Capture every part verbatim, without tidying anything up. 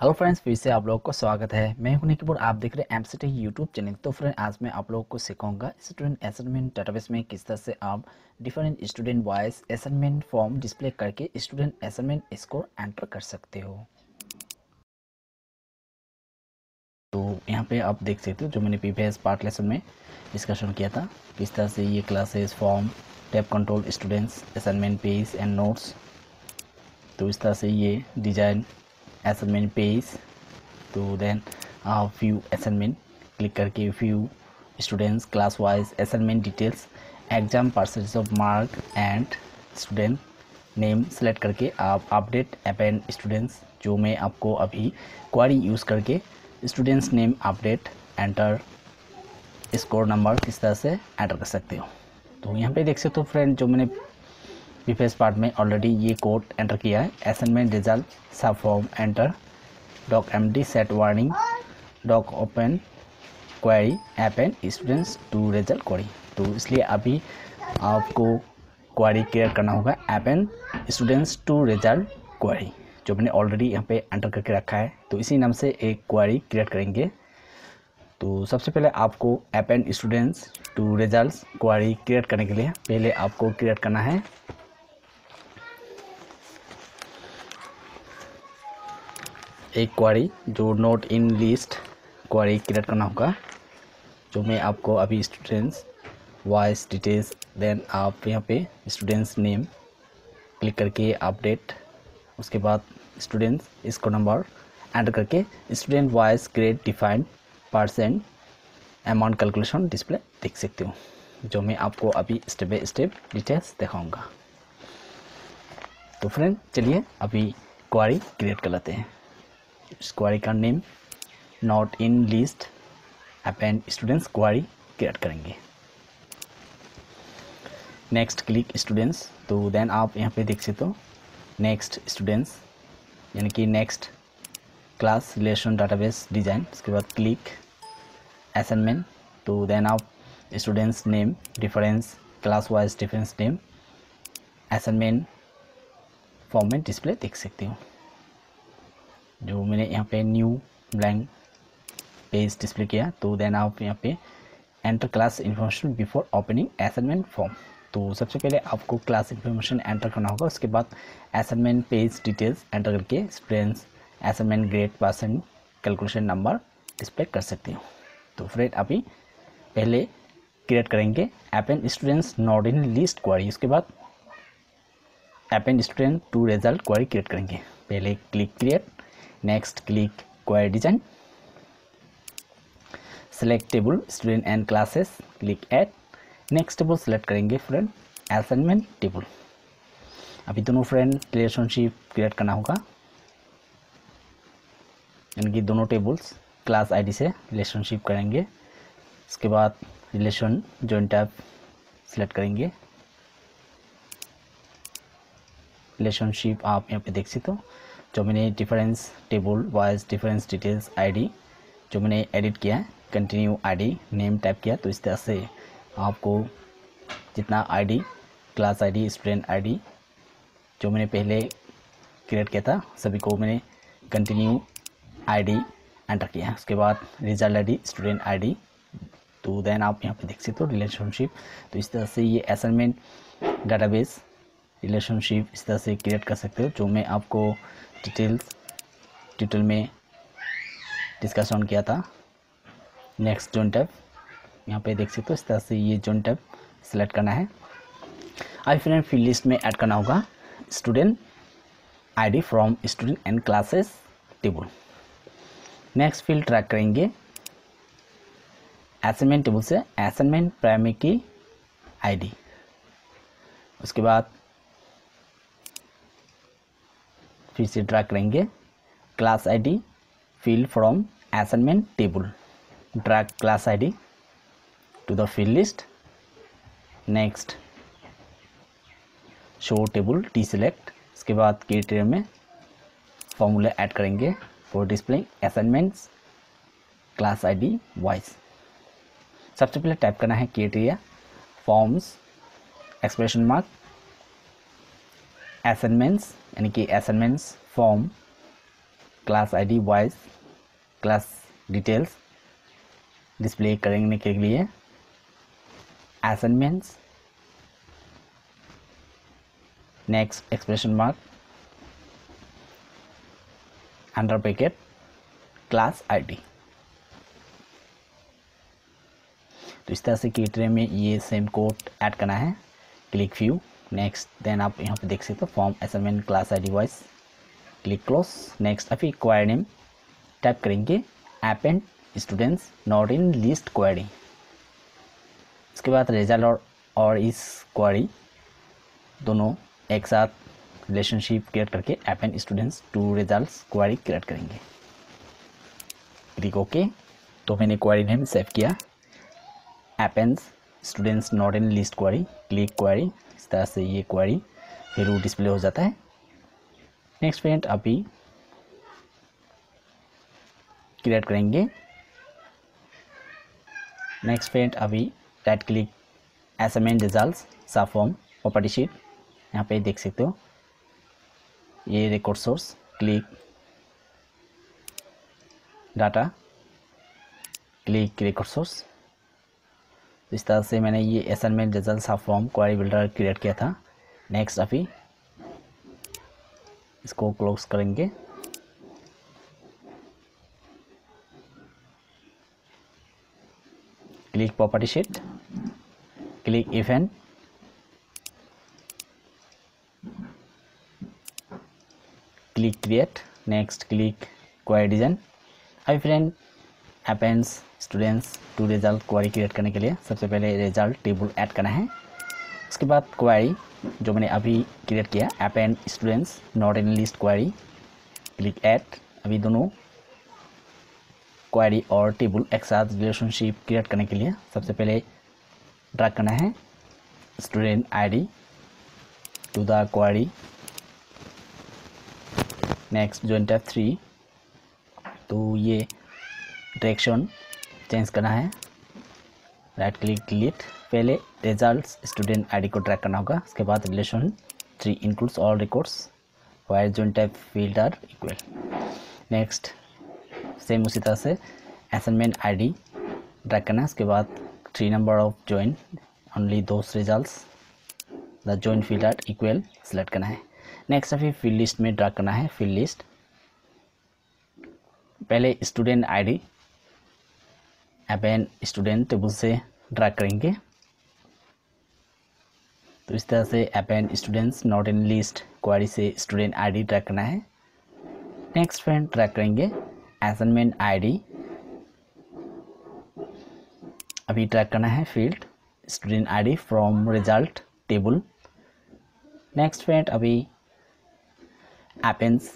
Hello friends, फिर से आप लोग को स्वागत है। मैं हूं निखिल और आप देख रहे हैं एमसी टेक यूट्यूब चैनल। तो फ्रेंड, आज मैं आप लोग को सिखाऊंगा स्टूडेंट असाइनमेंट डेटाबेस में किस तरह से आप different student wise assignment form display करके स्टूडेंट असाइनमेंट स्कोर एंटर कर सकते हो। तो यहाँ पे आप देख सकते हो जो मैंने प्रीवियस पार्ट लेसन में डिस्कशन किया था, किस तरह से ये classes form tab control students assignment page and notes. तो इस तरह से ये डिजाइन असाइनमेंट पेज, तो देन आप व्यू असाइनमेंट क्लिक करके view students class wise assignment details exam percentage of mark and student name select करके आप अपडेट अपेंड स्टूडेंट्स, जो मैं आपको अभी क्वारी यूज़ करके students name update enter score number किस तरह से एंटर कर सकते हो। तो यहाँ पे देख सकते हो फ्रेंड, जो मैंने प्रीवियस पार्ट में ऑलरेडी ये कोड एंटर किया है। असाइनमेंट रिजल्ट सब form enter doc MD set warning doc open query append students to result query. तो इसलिए अभी आपको क्वेरी क्लियर करना होगा append students to result query, जो मैंने ऑलरेडी यहाँ पे एंटर करके रखा है। तो इसी नाम से एक क्वेरी क्रिएट करेंगे। तो सबसे पहले आपको append students to result query create करने के लिए पहले आपको क्रिएट करना है एक क्वारी, जो not in list query create करना होगा, जो मैं आपको अभी स्टूडेंट्स वॉइस डिटेल्स, देन आप यहाँ पे स्टूडेंट्स नेम क्लिक करके अपडेट, उसके बाद स्टूडेंट्स इसको नंबर एंटर करके student voice grade defined percent amount calculation display देख सकते हो, जो मैं आपको अभी स्टेप बाई स्टेप डिटेल्स दिखाऊँगा। तो फ्रेंड चलिए अभी क्वारी क्रिएट कर लेते हैं। इस क्वारी का name not in list append students query create करेंगे। नेक्स्ट क्लिक स्टूडेंट्स, तो देन आप यहाँ पे देख सकते हो नेक्स्ट स्टूडेंट्स यानी कि next class relation database design, उसके बाद क्लिक असाइनमेंट, तो देन आप students name difference class wise difference name assignment format display देख सकते हो, जो मैंने यहाँ पे न्यू ब्लैंक पेज डिस्प्ले किया। तो देन आप यहाँ पे enter class information before opening assignment form. तो सबसे पहले आपको क्लास इन्फॉर्मेशन एंटर करना होगा, उसके बाद असाइनमेंट पेज डिटेल्स एंटर करके students assignment grade percent calculation number display कर सकते हो। तो फ्रेंड अभी पहले क्रिएट करेंगे append students not in list query, उसके बाद append student to result query create करेंगे। पहले click create, next click query design, select table student and classes click add, next table select करेंगे फ्रेंड असाइनमेंट टेबल। अभी दोनों friend relationship create करना होगा, यानी कि दोनों टेबल्स क्लास आईडी से रिलेशनशिप करेंगे। इसके बाद रिलेशन जॉइन टैब सेलेक्ट करेंगे, रिलेशनशिप आप यहाँ पे देख सकते हो, जो मैंने difference table wise difference details ID जो मैंने एडिट किया है, कंटिन्यू आईडी नेम टाइप किया। तो इस तरह से आपको जितना ID class ID student ID जो मैंने पहले क्रिएट किया था, सभी को मैंने कंटिन्यू आईडी एंटर किया है। उसके बाद रिजल्ट आईडी स्टूडेंट आईडी, तो देन आप यहाँ पे देख सकते हो रिलेशनशिप। तो इस तरह से ये असाइनमेंट डाटाबेस रिलेशनशिप इस तरह से क्रिएट कर सकते हो, जो मैं आपको डिटेल्स ट्यूटोरियल में डिस्कशन किया था। नेक्स्ट जॉइन टैब यहाँ पे देख सकते हो, इस तरह से ये जॉइन टैब सेलेक्ट करना है। आई फ्रेंड फिर लिस्ट में ऐड करना होगा student ID from student and classes table. Next field track करेंगे असाइनमेंट टेबल से असाइनमेंट प्राइमरी की आईडी, उसके बाद फिर से ड्रा करेंगे class ID field from assignment table, drag class ID to the field list. Next show table T select, इसके बाद क्राइटेरिया में फॉर्मूला ऐड करेंगे for displaying assignments class ID wise. सबसे पहले टाइप करना है criteria forms expression mark assignments यानी कि assignments form class ID wise class details display करने के लिए, assignments, next expression mark, under bracket class ID. तो इस तरह से क्रिएटर में ये सेम कोड ऐड करना है। क्लिक व्यू नेक्स्ट, देन आप यहाँ पे देख सकते हो form assignment class ID wise, click close. Next आप क्वेरी नेम टाइप करेंगे, append students not in list query. इसके बाद रिजल्ट और, और इस क्वेरी दोनों एक साथ रिलेशनशिप क्रिएट करके append students to results query create करेंगे। Click okay. तो मैंने क्वेरी नेम सेव किया, appends students not in list query, click query. इस तरह से ये क्वेरी फिर वो डिस्प्ले हो जाता है। नेक्स्ट फ्रेंड अभी क्रिएट करेंगे। नेक्स्ट फ्रेंड अभी right click assignment results subform property sheet, यहाँ पे देख सकते हो ये record source, click data, click record source. इस तरह से मैंने ये असाइनमेंट रिजल्ट सब फॉर्म क्वेरी बिल्डर क्रिएट किया था। नेक्स्ट अभी इसको क्लोज करेंगे। Click property sheet, click event, click create. Next click query design. अभी friend appends students to result query create करने के लिए सबसे पहले रिजल्ट टेबल ऐड करना है। उसके बाद क्वेरी जो मैंने अभी क्रिएट किया, append students not in list query, click add. अभी दोनों क्वेरी और टेबल एक साथ रिलेशनशिप क्रिएट करने के लिए सबसे पहले ड्रैग करना है student ID to the query. Next join tab three, तो ये डायरेक्शन चेंज करना है, राइट क्लिक डिलीट। पहले रिजल्ट्स स्टूडेंट आईडी को ड्रैग करना होगा, उसके बाद relation three includes all records where join tab field are equal. Next same उसी तरह से असाइनमेंट आईडी ड्रैग करना है, उसके बाद three number of join only those results the join field are equal select करना है। नेक्स्ट अभी फील्ड लिस्ट में ड्रैग करना है फील्ड लिस्ट, पहले student ID append student table से ड्रैग करेंगे। तो इस तरह से append students not in list query से स्टूडेंट आईडी ड्रैग करना है। नेक्स्ट फ्रेंड ड्रैग करेंगे असाइनमेंट आईडी, अभी ट्रैक करना है field student ID from result table. Next friend अभी एपेंड्स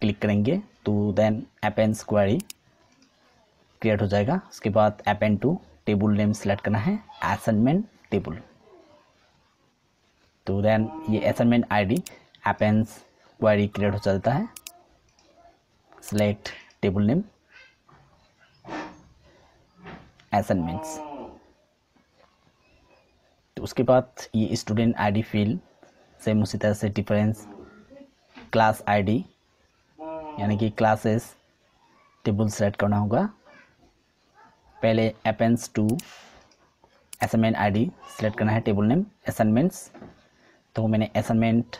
क्लिक करेंगे तो देन एपेंड्स क्वेरी क्रिएट हो जाएगा। उसके बाद append to table name select करना है असाइनमेंट टेबल, तो देन ये assignment ID appends query create हो जाता है। सेलेक्ट टेबल नेम असाइनमेंट्स, तो उसके बाद ये स्टूडेंट आईडी फील्ड सेम उसी तरह से डिफरेंस क्लास आईडी यानी कि क्लासेस टेबल सेलेक्ट करना होगा, पहले appends to assignment ID select करना है टेबल नेम असाइनमेंट्स। तो मैंने असाइनमेंट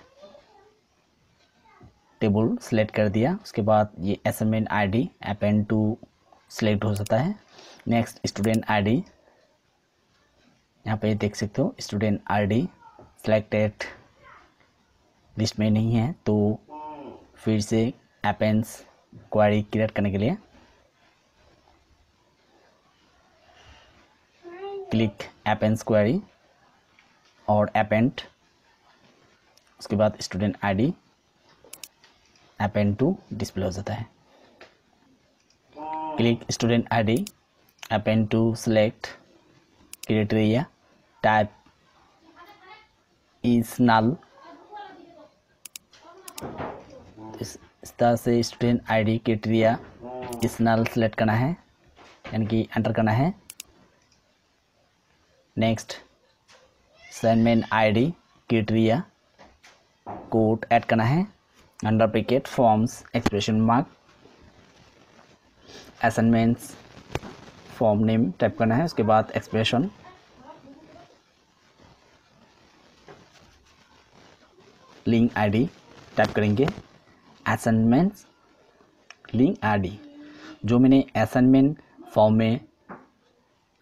टेबल सेलेक्ट कर दिया, उसके बाद ये assignment ID append to select हो जाता है। नेक्स्ट स्टूडेंट आईडी, यहाँ पे देख सकते हो स्टूडेंट आईडी सिलेक्टेड लिस्ट में नहीं है, तो फिर से एपेंड्स क्वेरी क्रिएट करने के लिए क्लिक एपेंड्स क्वेरी और एपेंड, उसके बाद student ID append to display हो जाता है। Click student ID append to select criteria type is null. इस तरह से student ID criteria is null select करना है यानी कि एंटर करना है। Next assignment ID criteria code add करना है, under bracket forms expression mark assignments, form name type करना है। उसके बाद एक्सप्रेशन, लिंक आईडी टाइप करेंगे, असाइनमेंट्स लिंक आईडी। जो मैंने असाइनमेंट फॉर्म में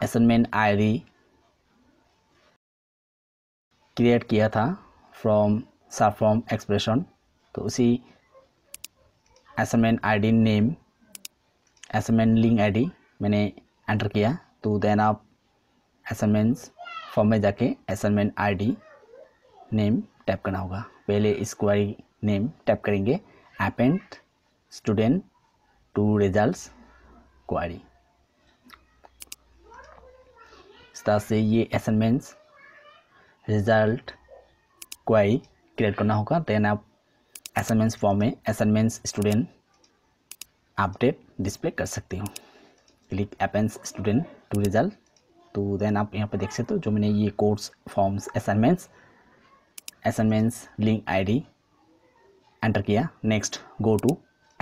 असाइनमेंट आईडी क्रिएट किया था फ्रॉम सब फॉर्म एक्सप्रेशन, तो उसी assignment ID name assignment link ID मैंने एंटर किया। तो देन आप असाइनमेंट्स फॉर्म में जाके असाइनमेंट आईडी नेम टाइप करना होगा। पहले इस क्वेरी नेम टाइप करेंगे, append student to results query. इस तरह से ये असाइनमेंट्स रिजल्ट क्वेरी क्रिएट करना होगा। देन आप असाइनमेंट्स फॉर्म में असाइनमेंट्स स्टूडेंट अपडेट डिस्प्ले कर सकते हो। Click appends student to result. तो देन आप यहाँ पर देख सकते हो जो मैंने ये course forms assignments assignments link ID enter किया। Next go to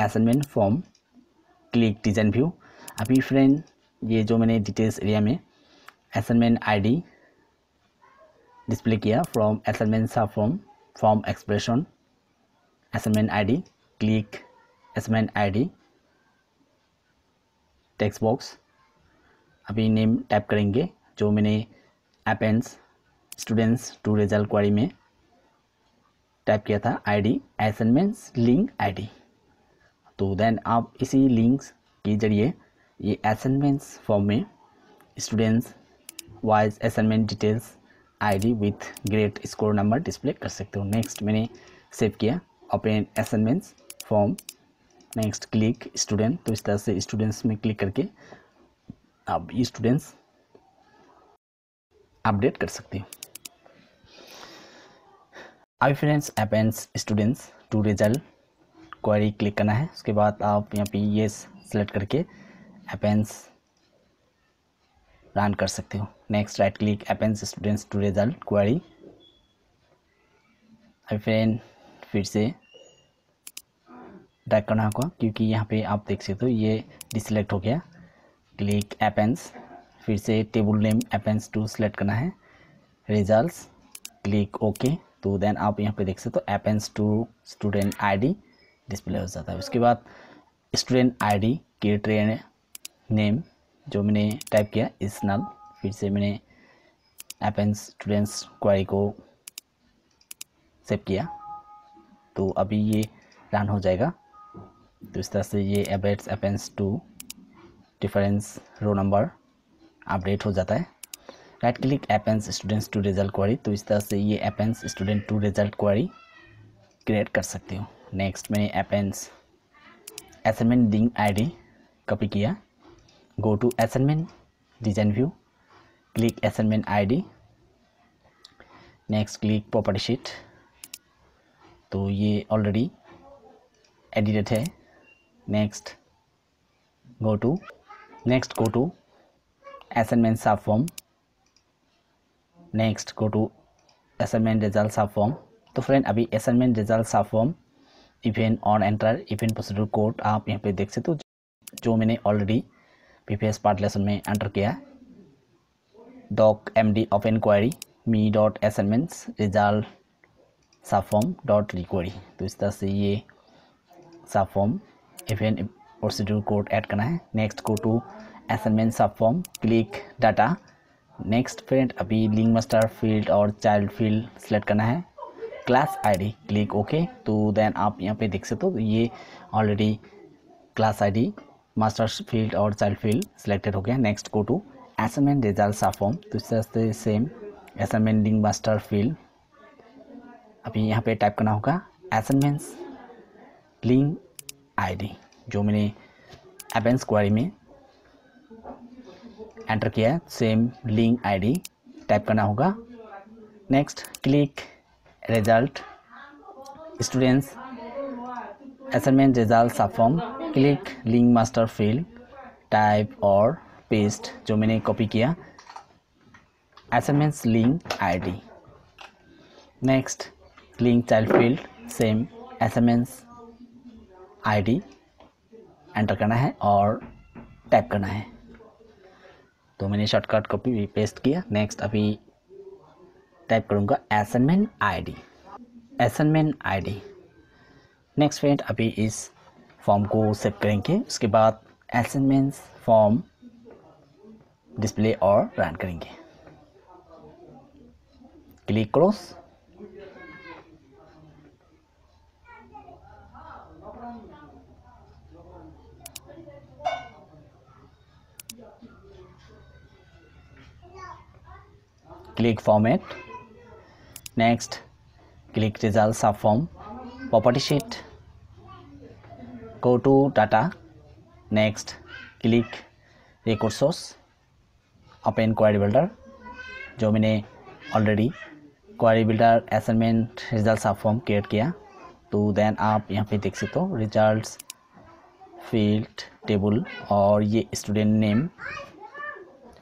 assignment form, click design view. अभी फ्रेंड ये जो मैंने डिटेल्स एरिया में असाइनमेंट आईडी डिस्प्ले किया from assignment subform form expression assignment ID. Click assignment ID text box. अभी name type करेंगे जो मैंने appends students to result query में टाइप किया था आईडी असाइनमेंट्स लिंक आईडी। तो देन आप इसी लिंक्स के जरिए ये असाइनमेंट्स फॉर्म में students wise assignment details ID with grade score number display कर सकते हो। नेक्स्ट मैंने सेव किया, open assignments form. Next click student. तो इस तरह से स्टूडेंट्स में क्लिक करके आप स्टूडेंट्स अपडेट कर सकते हो। अभी friends appends students to result query click करना है। उसके बाद आप यहाँ पे ये सेलेक्ट करके अपेंड्स रन कर सकते हो। Next right click appends students to result query. अभी फ्रेंड फिर से ड्रैग करना होगा क्योंकि यहाँ पे आप देख सकते हो ये डिसेलेक्ट हो गया। क्लिक अपेंड्स, फिर से table name appends to select करना है, रिजल्ट्स, क्लिक ओके। तो देन आप यहाँ पे देख सकते हो appends to student ID display हो जाता है। उसके बाद स्टूडेंट आईडी के ट्रेन नेम जो मैंने टाइप किया इस नाल, फिर से मैंने अपेंड्स स्टूडेंट्स क्वेरी को सेव किया। तो अभी ये रन हो जाएगा। तो इस तरह से ये updates appends to difference row number update हो जाता है। Right click appends students to result query. तो इस तरह से ये appends student to result query create कर सकते हो। नेक्स्ट मैंने appends assignment link ID copy किया, go to assignment design view, click assignment ID. Next click property sheet. तो ये ऑलरेडी एडिटेड है। Next go to next go to assignment subform, next go to assignment result सब form. तो friend अभी assignment result सब form event on enter event procedure code आप यहाँ पे देख सकते हो जो मैंने ऑलरेडी प्रीवियस पार्ट लेसन में एंटर किया। Doc M D open query me dot assignments result सब फॉर्म डॉट रिक्वेरी। तो इस तरह से ये subform event procedure code add करना है। Next go to assignment subform, click data. Next friend अभी लिंक मास्टर फील्ड और चाइल्ड फील्ड सेलेक्ट करना है, क्लास आईडी, क्लिक ओके। तो देन आप यहाँ पे देख सकते हो ये already class ID masters field और चाइल्ड फील्ड सिलेक्टेड हो गया। Next go to assignment result सब फॉर्म। तो इस तरह से same assignment link master field अभी यहाँ पे टाइप करना होगा असाइनमेंट्स लिंक आईडी जो मैंने अपेंड्स क्वेरी में एंटर किया है, सेम लिंक आईडी टाइप करना होगा। Next click result students assignment result सब form, click link master field type और पेस्ट जो मैंने कॉपी किया assignments link ID. Next link child field same assignments ID enter करना है और टाइप करना है। तो मैंने शॉर्टकट कॉपी भी पेस्ट किया। नेक्स्ट अभी टाइप करूँगा assignment ID, assignment ID. Next friend अभी इस फॉर्म को सेव करेंगे, उसके बाद असाइनमेंट फॉर्म डिस्प्ले और रन करेंगे। Click close. Click format. Next click result सब form, property sheet, go to data. Next click record source, open query builder. जो मैंने already query builder assignment result सब फॉर्म क्रिएट किया, तो then आप यहाँ पे देख सकते हो रिजल्ट्स फील्ड टेबल और ये स्टूडेंट नेम,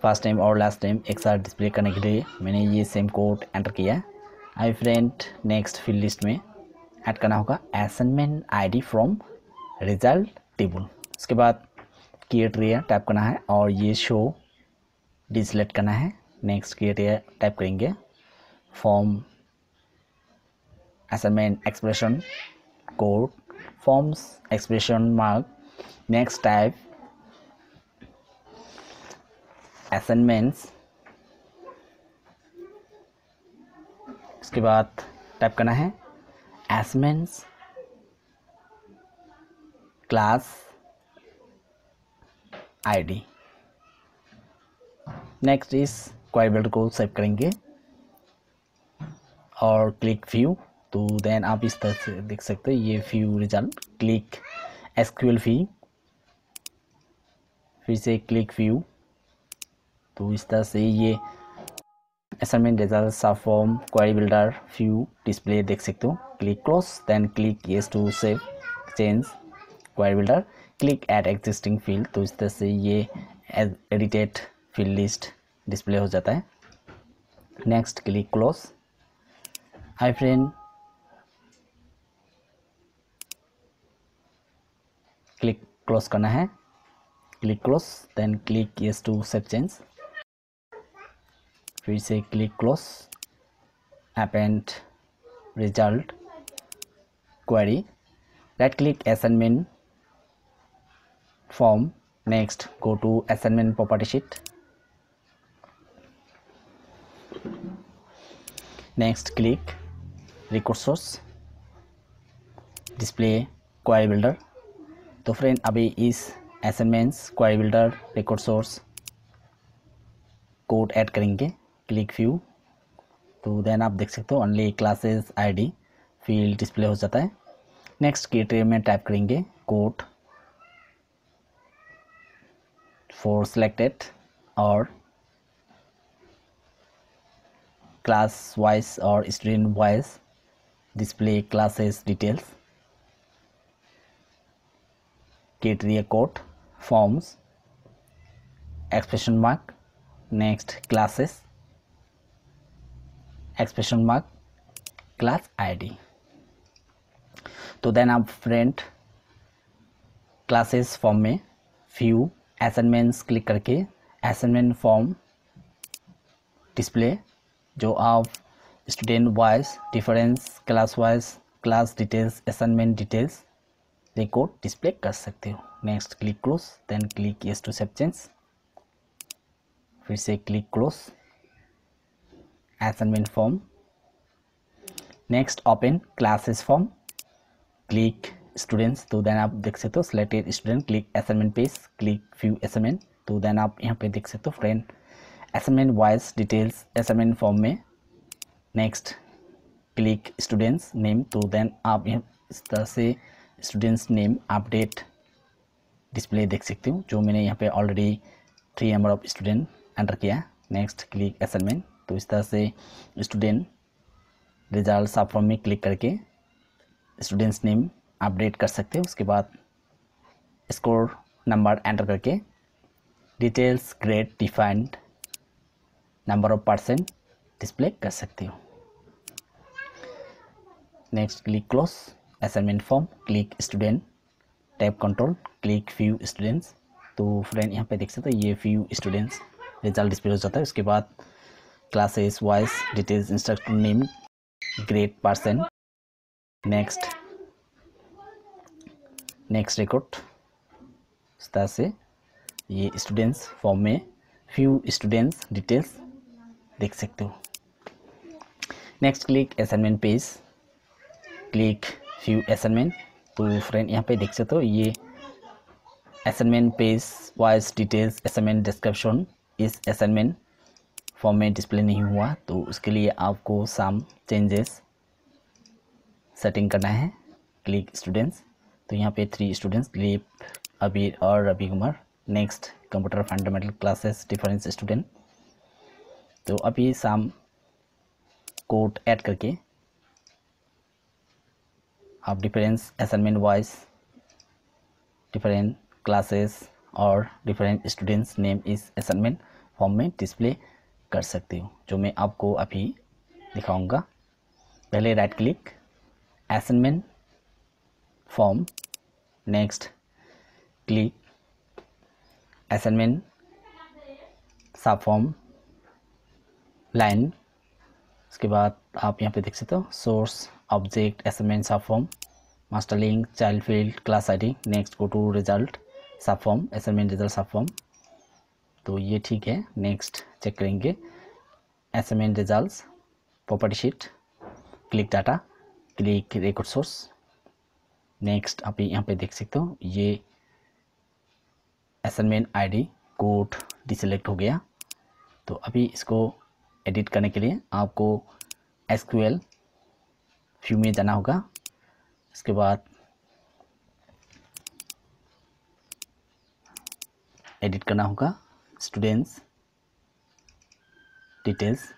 फर्स्ट टाइम और लास्ट टाइम एक साथ डिस्प्ले करने के लिए मैंने ये सेम कोड एंटर किया। I friend next field list में ऐड करना होगा assignment ID from result table. उसके बाद क्रिएट एरिया टाइप करना है और ये शो डिसलेक्ट करना है। नेक्स्ट क्रिएट एरिया टाइप करेंगे form assignment expression code forms expression mark. Next type assignments, उसके बाद टाइप करना है असाइनमेंट्स क्लास आईडी। नेक्स्ट इस क्वेरी बिल्डर को सेव करेंगे और क्लिक व्यू। तो देन आप इस तरह से देख सकते हो ये view result. Click SQL view, फिर से क्लिक व्यू। तो इस तरह से ये असाइनमेंट रिजल्ट सब form query builder view display देख सकते हो। Click close, then click yes to save change query builder, click add existing field. तो इस तरह से ये एडिटेड फील्ड लिस्ट डिस्प्ले हो जाता है। Next click close. Hi friend click close करना है, click close, then click yes to save change, फिर से click close, append result query, right click assignment form. Next go to assignment property sheet. Next click record source, display query builder. तो friend अभी इस assignments query builder record source code add करेंगे। Click view, तो then आप देख सकते हो only classes ID field display हो जाता है। नेक्स्ट क्रिएटर में टाइप करेंगे कोड फॉर सिलेक्टेड और क्लास वाइज और student wise display classes details, criteria code forms expression mark. Next classes expression mark class ID. तो देन आप फ्रेंड क्लासेस फॉर्म में व्यू असाइनमेंट्स क्लिक करके assignment form display, जो आप student wise difference class wise class details assignment details record display कर सकते हो। Next click close, then click yes to save change, फिर से click close, assignment form. Next open classes form, click students. तो then आप देख सकते हो selected student, click assignment page, click view assignment. तो देन आप यहाँ पे देख सकते हो friend assignment wise details assignment form में। Next click students name. तो देन आप यहाँ इस तरह से स्टूडेंट्स नेम अपडेट डिस्प्ले देख सकते हो। जो मैंने यहाँ पे already three number of student enter किया। Next click assignment. तो इस तरह से स्टूडेंट रिजल्ट सब फॉर्म में क्लिक करके स्टूडेंट्स नेम अपडेट कर सकते हो। उसके बाद स्कोर नंबर एंटर करके details grade defined number of percent display कर सकते हो। Next click close, assignment form, click student, tab control, click view students. तो फ्रेंड यहाँ पे देख सकते हो ये फ्यू स्टूडेंट्स रिजल्ट डिस्प्ले हो जाता है। उसके बाद classes wise details instructor name grade percent next next record. इस तरह से ये स्टूडेंट्स फॉर्म में फ्यू स्टूडेंट्स डिटेल्स देख सकते हो। Next click assignment page, click few assignment. तो फ्रेंड यहाँ पे देख सकते हो ये assignment page wise details assignment description. इस असाइनमेंट फॉर्म में डिस्प्ले नहीं हुआ तो उसके लिए आपको सम चेंजेस सेटिंग करना है। क्लिक स्टूडेंट्स, तो यहाँ पे थ्री स्टूडेंट्स दिलीप, अबीर और Ravi Kumar. Next computer fundamental classes difference student. तो अभी शाम कोड ऐड करके आप difference assignment wise different classes और डिफरेंट स्टूडेंट्स नेम इस असाइनमेंट फॉर्म में डिस्प्ले कर सकते हो, जो मैं आपको अभी दिखाऊंगा। पहले right click assignment form, next click assignment subform line. उसके बाद आप यहाँ पे देख सकते हो source object assignment subform master link child field class ID. Next go to result सब फॉर्म असाइनमेंट रिजल्ट सब फॉर्म, तो ये ठीक है। नेक्स्ट चेक करेंगे assignment result property sheet, click data, click record source. Next आप यहाँ पे देख सकते हो ये असाइनमेंट आईडी कोड डिसेलेक्ट हो गया। तो अभी इसको एडिट करने के लिए आपको एसक्यूएल व्यू में जाना होगा। इसके बाद एडिट करना होगा students details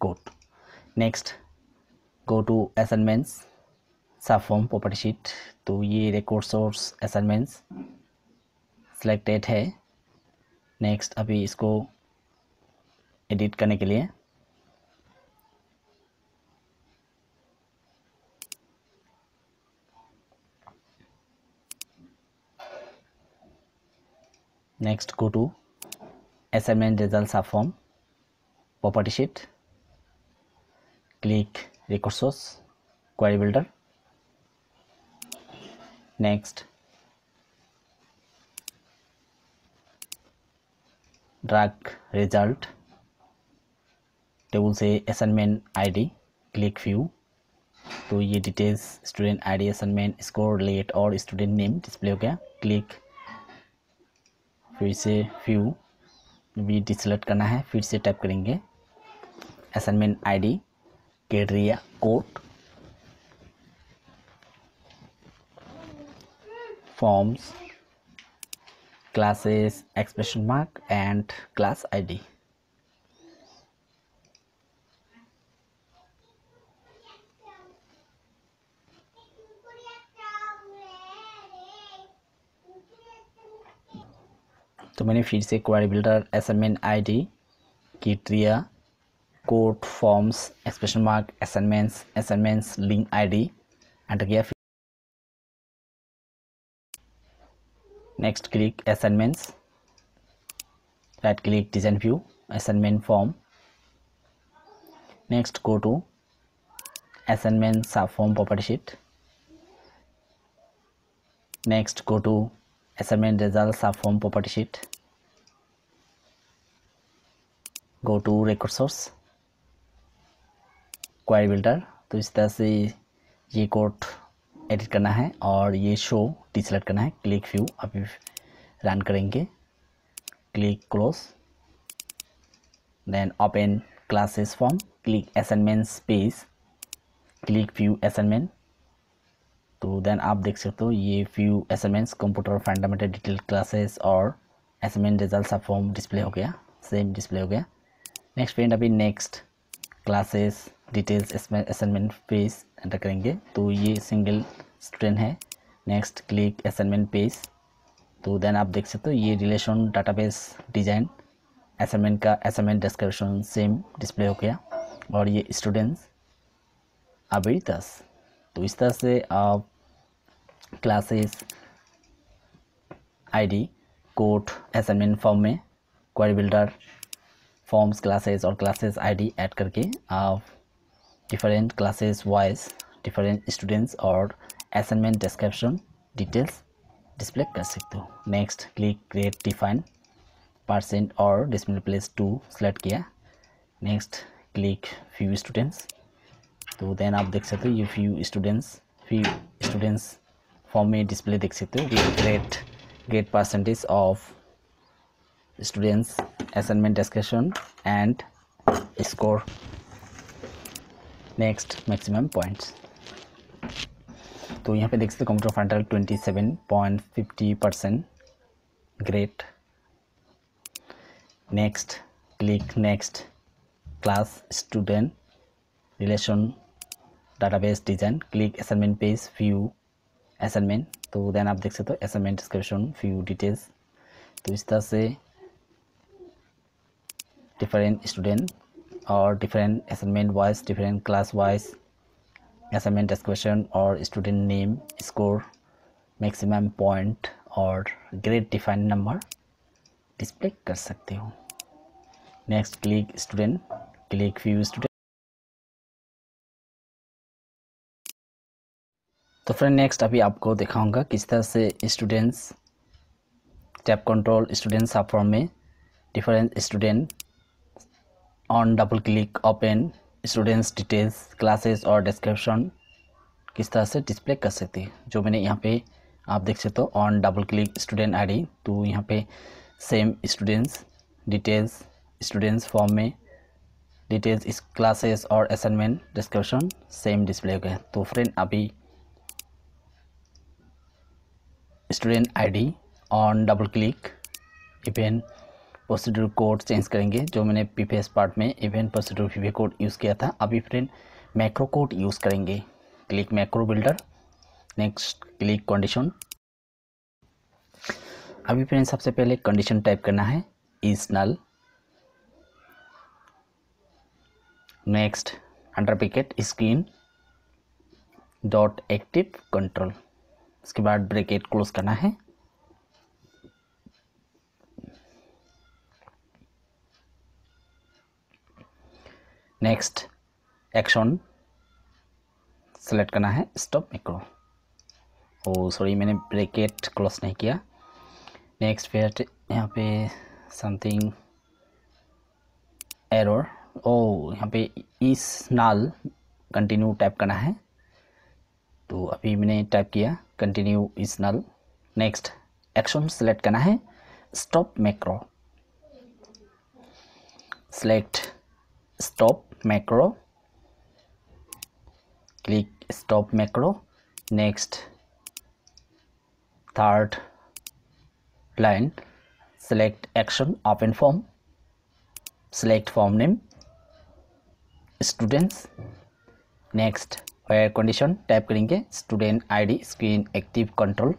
code. Next go to assignments subform property sheet, तो ये रिकॉर्ड सोर्स असाइनमेंट्स सिलेक्टेड है। नेक्स्ट अभी इसको एडिट करने के लिए next go to assignment result सब form property sheet, click record source query builder. Next drag result table से असाइनमेंट आईडी, क्लिक व्यू। तो ये details student ID assignment score late और स्टूडेंट नेम डिस्प्ले हो गया। क्लिक फिर से view भी डिसेलेक्ट करना है, फिर से टाइप करेंगे assignment ID criteria code forms classes expression mark and class ID. तो मैंने फिर से query builder assignment ID criteria code forms expression mark assignments assignments link ID enter किया। Next click assignments, right click design view assignment form. Next go to assignment subform property sheet, next go to assignment result सब form property sheet, go to record source query builder. तो इस तरह से ये code edit करना है और ये शो डिसेलेक्ट करना है। क्लिक व्यू अभी रन करेंगे, click close then open classes form, click assignment page, click view assignment. तो देन आप देख सकते हो ये view assignments computer fundamental detail classes और असाइनमेंट रिजल्ट सब फॉर्म डिस्प्ले हो गया, सेम डिस्प्ले हो गया। नेक्स्ट फ्रेंड अभी next classes details assignment page enter करेंगे, तो ये सिंगल स्टूडेंट है। नेक्स्ट क्लिक असाइनमेंट पेज, तो देन आप देख सकते हो ये रिलेशन डाटाबेस डिजाइन असाइनमेंट का असाइनमेंट डिस्क्रिप्शन सेम डिस्प्ले हो गया और ये स्टूडेंट्स अभी दस। तो इस तरह से आप classes ID code assignment form में query builder forms classes और classes I D ऐड करके आप different classes wise different students और assignment description details display कर सकते हो। Next click create define percent और decimal place two select किया। Next click few students, तो then आप देख सकते हो ये few students few students form में display देख सकते हो। We create get percentage of students assignment discussion and score। Next maximum points, तो यहाँ पे देख सकते हो computer final twenty seven point fifty percent great. Next click next class student relation database design click assignment page few assignment, तो then आप देख सकते हो असाइनमेंट डिस्क्रिप्शन फ्यू डिटेल्स। तो इस तरह से डिफरेंट स्टूडेंट और different assignment wise different class wise assignment description और student name score maximum point और ग्रेड डिफाइन नंबर डिस्प्ले कर सकते हो। Next click student click view student. तो फ्रेंड नेक्स्ट अभी आपको दिखाऊंगा किस तरह से स्टूडेंट्स टैब कंट्रोल स्टूडेंट सब फॉर्म में different student on double click open students details classes और डिस्क्रिप्शन किस तरह से डिस्प्ले कर सकते हैं। जो मैंने यहाँ पे आप देख सकते हो on double click student ID, तो यहाँ पे same students details students form में डिटेल्स इस क्लासेस और असाइनमेंट डिस्क्रिप्शन सेम डिस्प्ले हो गए। तो फ्रेंड अभी student ID on double click event procedure code change करेंगे। जो मैंने प्रीवियस पार्ट में event procedure PV code use किया था, अभी फ्रेंड मैक्रो कोड यूज़ करेंगे। Click macro builder next click condition. अभी फ्रेंड सबसे पहले कंडीशन टाइप करना है is null, next under bracket screen dot active control, इसके बाद ब्रैकेट क्लोज करना है। नेक्स्ट एक्शन सेलेक्ट करना है स्टॉप मैक्रो, ओ सॉरी मैंने ब्रैकेट क्लोज नहीं किया। नेक्स्ट फिर यहाँ पे समथिंग एरर, ओ यहाँ पे इस नाल कंटिन्यू टाइप करना है, तो अभी मैंने टाइप किया कंटिन्यू इस नाल। नेक्स्ट एक्शन सेलेक्ट करना है stop macro, select stop macro click stop macro. Next third line select action open form select form name students. Next where condition type करेंगे student ID screen active control,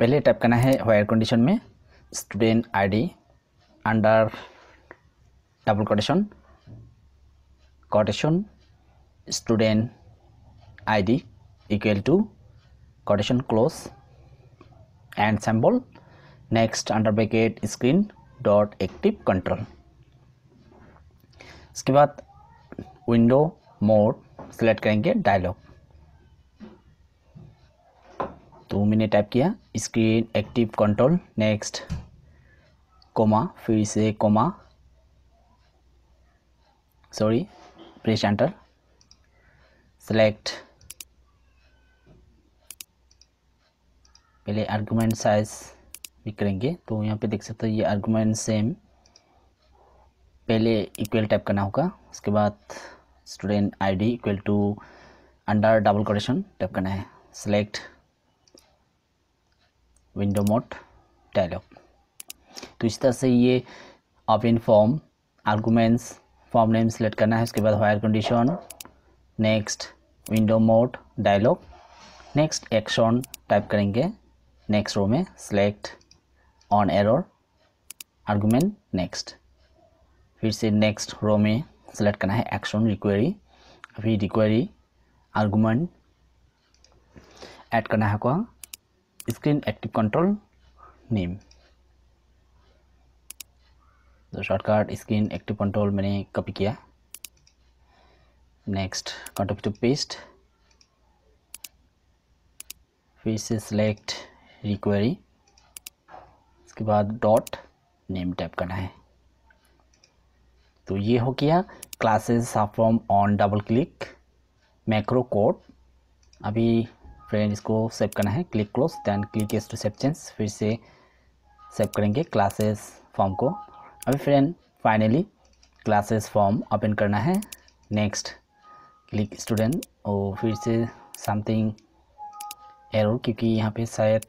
पहले type करना है where condition में student ID under double quotation quotation student ID equal to quotation close and symbol. Next under bracket screen dot active control, इसके बाद window mode select करेंगे dialog, तो मैंने type किया screen active control. Next comma फिर से comma sorry press enter select पहले argument size भी करेंगे। तो यहाँ पे देख सकते हो ये आर्गुमेंट सेम, पहले इक्वल टाइप करना होगा, उसके बाद student ID equal to under double quotation type करना है सेलेक्ट विंडो मोड डायलॉग। तो इस तरह से ये open form arguments form name select करना है, उसके बाद where condition next window mode dialog. Next action type करेंगे नेक्स्ट रो में select on error argument next, फिर से नेक्स्ट रो में सेलेक्ट करना है एक्शन रिक्वेरी, अभी रिक्वेरी आर्गुमेंट ऐड करना है को screen active control name. तो शॉर्टकट स्क्रीन एक्टिव कंट्रोल मैंने कॉपी किया. नेक्स्ट कंट्रोल टू पेस्ट, फिर से सिलेक्ट रिक्वेरी, इसके बाद डॉट नेम टैप करना है. तो ये हो गया classes sub form on double click macro code. अभी फ्रेंड इसको सेव करना है, click close then click yes to save change. फिर से सेव करेंगे क्लासेस फॉर्म को. अभी friend finally classes form open करना है. नेक्स्ट क्लिक स्टूडेंट और फिर से समथिंग एरर, क्योंकि यहाँ पे शायद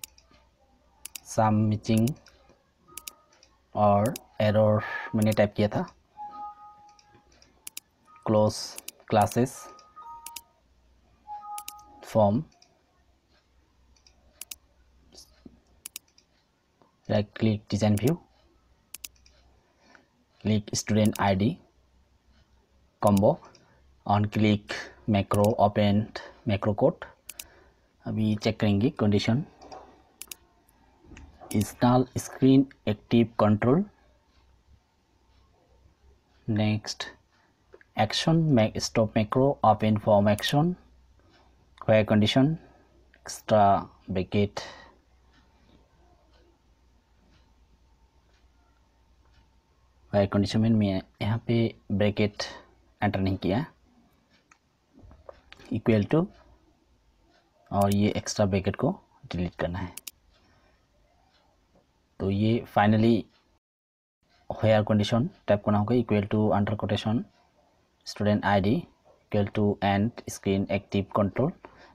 सम मिसिंग और एरर मैंने टाइप किया था. Close classes form, right click design view, click student ID combo, on click macro open macro code. अभी चेक करेंगे condition, install screen active control. Next action mac stop macro open form action, where condition extra bracket. Where condition में मैं यहाँ पे bracket enter नहीं किया, equal to, और ये एक्स्ट्रा ब्रैकेट को डिलीट करना है. तो ये फाइनली वायर कंडीशन टाइप करना होगा, equal to under quotation student ID equal to and screen active control.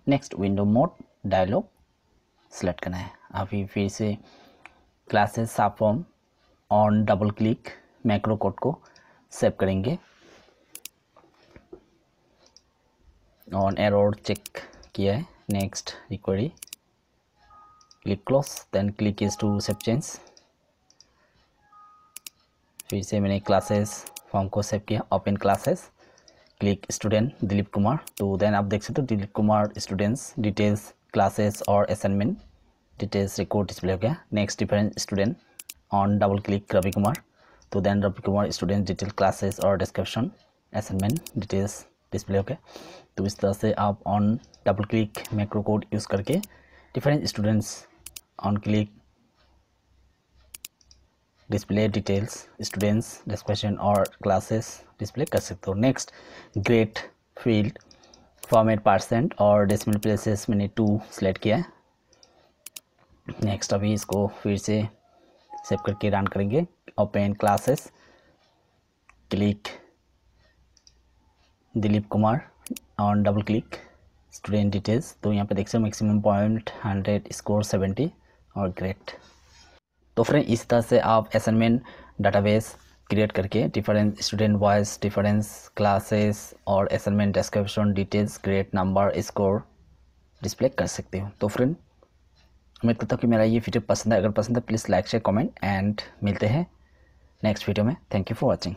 Next window mode dialog select करना है. अभी फिर से classes sub form on double click macro code को सेव करेंगे. ऑन एरर चेक किया है. Next requery, click close then click is to save change. फिर से मैंने क्लासेस फॉर्म को सेव किया, open classes, click student Dilip Kumar. तो देन आप देख सकते हो Dilip Kumar students details classes और असाइनमेंट डिटेल्स रिकॉर्ड डिस्प्ले हो गया. Next different student on double click Ravi Kumar. तो then Ravi Kumar student detail classes और डिस्क्रिप्शन असाइनमेंट डिटेल्स डिस्प्ले हो गया. तो इस तरह से आप on double click macro code use करके different students on click display details students description और क्लासेस डिस्प्ले कर सकते हो. Next grade field format percent और डेसिमल प्लेसेस मैंने टू सेलेक्ट किया है. नेक्स्ट अभी इसको फिर से सेव करके रन करेंगे. Open classes, click Dilip Kumar on double click student details. तो यहाँ पे देख सकते हो maximum point hundred score seventy और ग्रेड. तो फ्रेंड इस तरह से आप असाइनमेंट डाटाबेस क्रिएट करके different student wise difference classes और assignment description details grade number score display कर सकते हो. तो फ्रेंड उम्मीद करता हूँ कि मेरा ये वीडियो पसंद है. अगर पसंद है please like share comment and मिलते हैं नेक्स्ट वीडियो में. Thank you for watching.